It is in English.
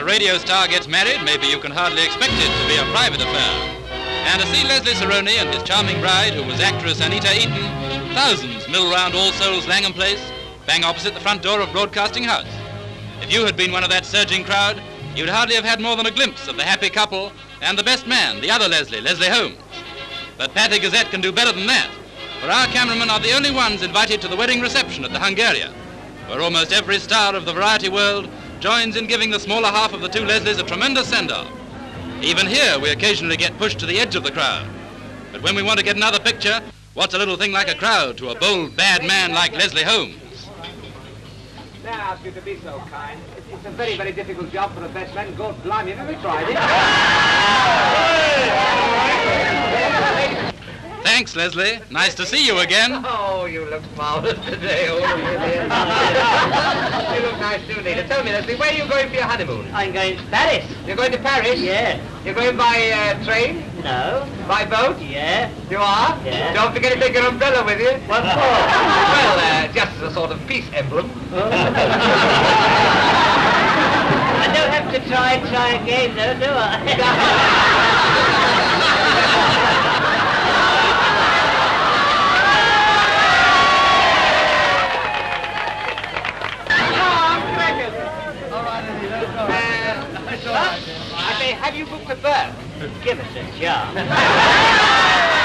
a radio star gets married, maybe you can hardly expect it to be a private affair. And to see Leslie Sarony and his charming bride, who was actress Anita Eaton, thousands mill round All Souls Langham Place, bang opposite the front door of Broadcasting House. If you had been one of that surging crowd, you'd hardly have had more than a glimpse of the happy couple and the best man, the other Leslie, Leslie Holmes. But Pathé Gazette can do better than that, for our cameramen are the only ones invited to the wedding reception at the Hungaria, where almost every star of the variety world joins in giving the smaller half of the two Leslies a tremendous send-off. Even here, we occasionally get pushed to the edge of the crowd. But when we want to get another picture, what's a little thing like a crowd to a bold, bad man like Leslie Holmes? May I ask you to be so kind? It's a very, very difficult job for a best man. God blame you, never tried it. Thanks, Leslie. Nice to see you again. Oh, you look marvelous today, old Julia. You look nice too, Nita. Tell me, Leslie, where are you going for your honeymoon? I'm going to Paris. You're going to Paris? Yeah. You're going by train? No. By boat? Yeah. You are? Yeah. Don't forget to take your umbrella with you. What for? Well, just as a sort of peace emblem. Oh. I don't have to try again, though, do I? All right, Anita. I say, have you booked the berth? Give us a chance.